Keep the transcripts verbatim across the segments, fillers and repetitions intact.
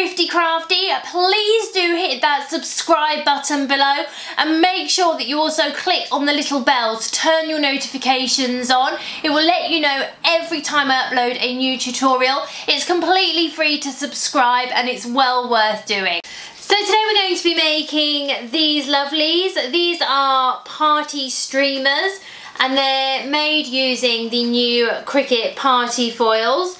Crafty Crafty, please do hit that subscribe button below and make sure that you also click on the little bell to turn your notifications on. It will let you know every time I upload a new tutorial. It's completely free to subscribe and it's well worth doing. So today we're going to be making these lovelies. These are party streamers and they're made using the new Cricut Party Foils.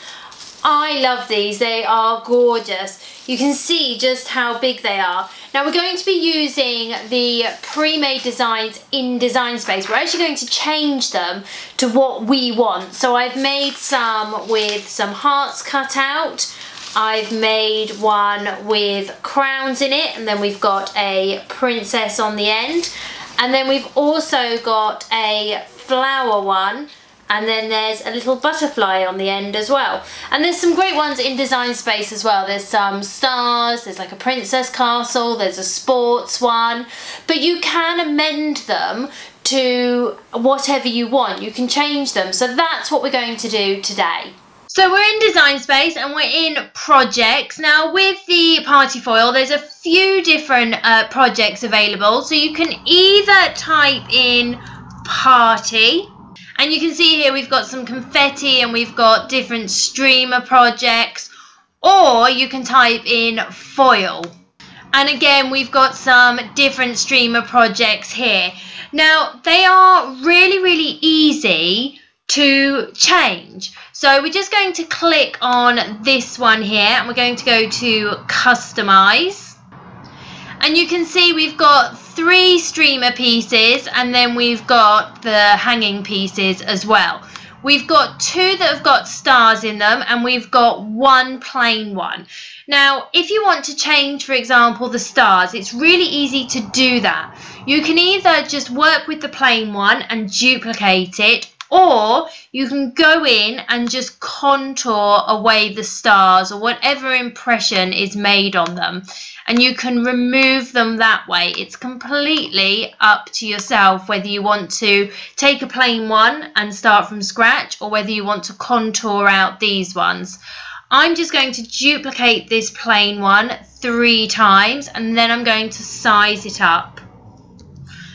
I love these, they are gorgeous. You can see just how big they are. Now we're going to be using the pre-made designs in Design Space. We're actually going to change them to what we want. So I've made some with some hearts cut out. I've made one with crowns in it, and then we've got a princess on the end. And then we've also got a flower one, and then there's a little butterfly on the end as well. And there's some great ones in Design Space as well. There's some stars, there's like a princess castle, there's a sports one, but you can amend them to whatever you want. You can change them. So that's what we're going to do today. So we're in Design Space and we're in projects. Now with the Party Foil, there's a few different uh, projects available. So you can either type in party, and you can see here we've got some confetti and we've got different streamer projects, or you can type in foil. And again, we've got some different streamer projects here. Now they are really, really easy to change. So we're just going to click on this one here and we're going to go to customize, and you can see we've got three streamer pieces and then we've got the hanging pieces as well. We've got two that have got stars in them and we've got one plain one. Now if you want to change, for example, the stars, it's really easy to do that. You can either just work with the plain one and duplicate it, or you can go in and just contour away the stars or whatever impression is made on them, and you can remove them that way. It's completely up to yourself whether you want to take a plain one and start from scratch or whether you want to contour out these ones. I'm just going to duplicate this plain one three times and then I'm going to size it up.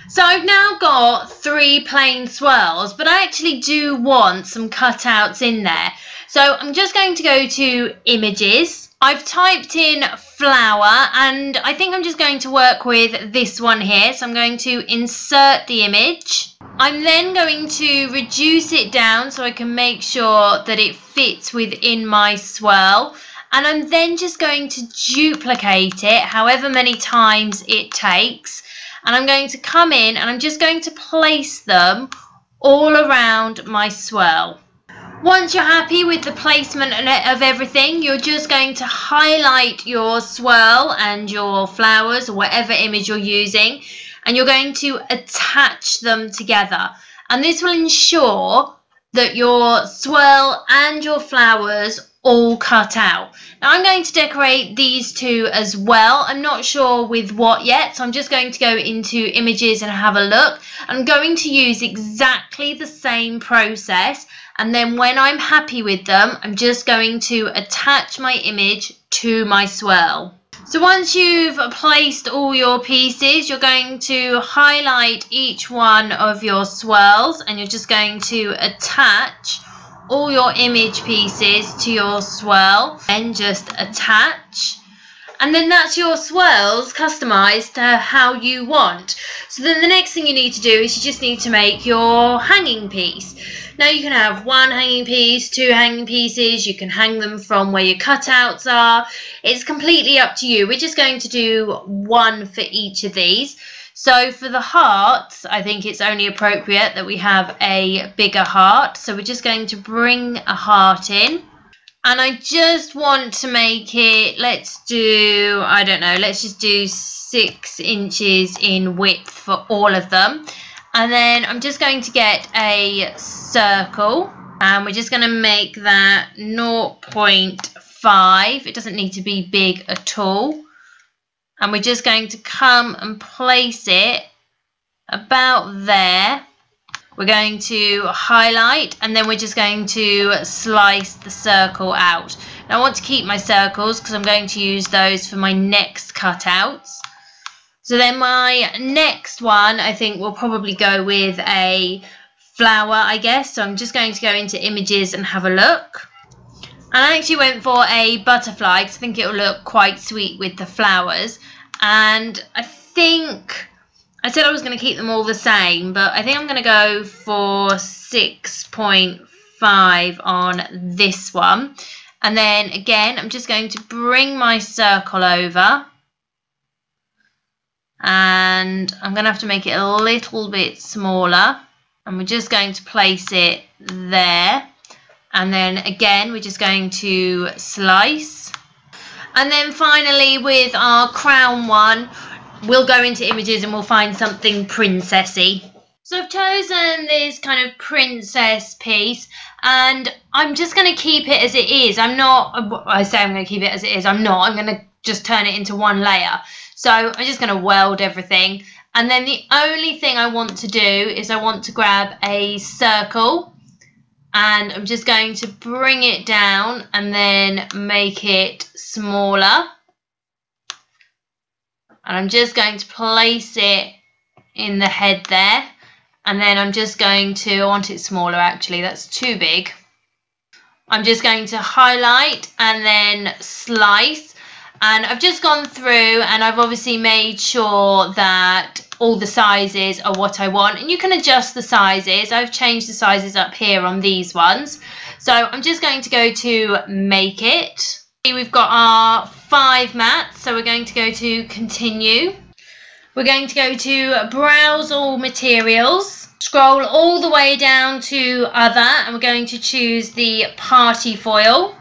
So I've now got three plain swirls, but I actually do want some cutouts in there. So I'm just going to go to images. I've typed in flower and I think I'm just going to work with this one here. So I'm going to insert the image. I'm then going to reduce it down so I can make sure that it fits within my swirl. And I'm then just going to duplicate it however many times it takes. And I'm going to come in and I'm just going to place them all around my swirl. Once you're happy with the placement of everything, you're just going to highlight your swirl and your flowers or whatever image you're using, and you're going to attach them together. And this will ensure that your swirl and your flowers all cut out. Now I'm going to decorate these two as well. I'm not sure with what yet, so I'm just going to go into images and have a look. I'm going to use exactly the same process, and then when I'm happy with them, I'm just going to attach my image to my swirl. So once you've placed all your pieces, you're going to highlight each one of your swirls and you're just going to attach all your image pieces to your swirl and just attach, and then that's your swirls customized to how you want. So then the next thing you need to do is you just need to make your hanging piece. Now you can have one hanging piece, two hanging pieces, you can hang them from where your cutouts are. It's completely up to you. We're just going to do one for each of these. So for the hearts, I think it's only appropriate that we have a bigger heart. So we're just going to bring a heart in. And I just want to make it, let's do, I don't know, let's just do six inches in width for all of them. And then I'm just going to get a circle. And we're just going to make that zero point five. It doesn't need to be big at all. And we're just going to come and place it about there. We're going to highlight, and then we're just going to slice the circle out. Now I want to keep my circles because I'm going to use those for my next cutouts. So then my next one, I think we'll probably go with a flower, I guess. So I'm just going to go into images and have a look. And I actually went for a butterfly because I think it'll look quite sweet with the flowers. And I think... I said I was going to keep them all the same, but I think I'm going to go for six point five on this one. And then again, I'm just going to bring my circle over. And I'm going to have to make it a little bit smaller. And we're just going to place it there. And then again, we're just going to slice. And then finally, with our crown one, we'll go into images and we'll find something princessy. So I've chosen this kind of princess piece, and I'm just going to keep it as it is. I'm not, I say I'm going to keep it as it is, I'm not. I'm going to just turn it into one layer. So I'm just going to weld everything. And then the only thing I want to do is I want to grab a circle, and I'm just going to bring it down and then make it smaller. And I'm just going to place it in the head there. And then I'm just going to, I want it smaller actually, that's too big. I'm just going to highlight and then slice. And I've just gone through and I've obviously made sure that all the sizes are what I want. And you can adjust the sizes. I've changed the sizes up here on these ones. So I'm just going to go to make it. We've got our five mats, so we're going to go to continue. We're going to go to browse all materials, scroll all the way down to other, and we're going to choose the party foil.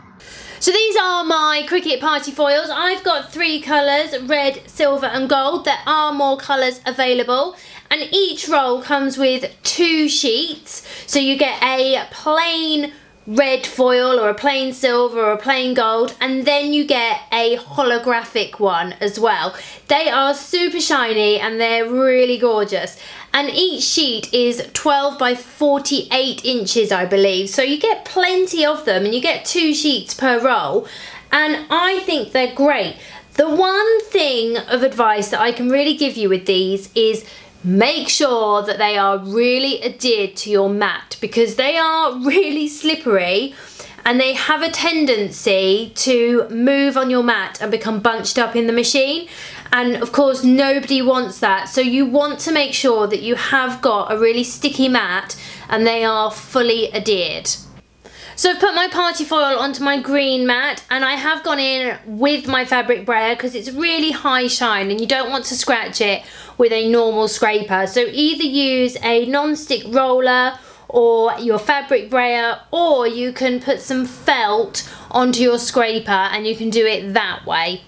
So these are my Cricut Party Foils. I've got three colours, red, silver and gold. There are more colours available. And each roll comes with two sheets. So you get a plain red foil or a plain silver or a plain gold, and then you get a holographic one as well. They are super shiny and they're really gorgeous, and each sheet is twelve by forty-eight inches, I believe, so you get plenty of them and you get two sheets per roll, and I think they're great. The one thing of advice that I can really give you with these is make sure that they are really adhered to your mat, because they are really slippery and they have a tendency to move on your mat and become bunched up in the machine, and of course nobody wants that. So you want to make sure that you have got a really sticky mat and they are fully adhered. So I've put my party foil onto my green mat, and I have gone in with my fabric brayer because it's really high shine and you don't want to scratch it with a normal scraper. So either use a non-stick roller or your fabric brayer, or you can put some felt onto your scraper and you can do it that way.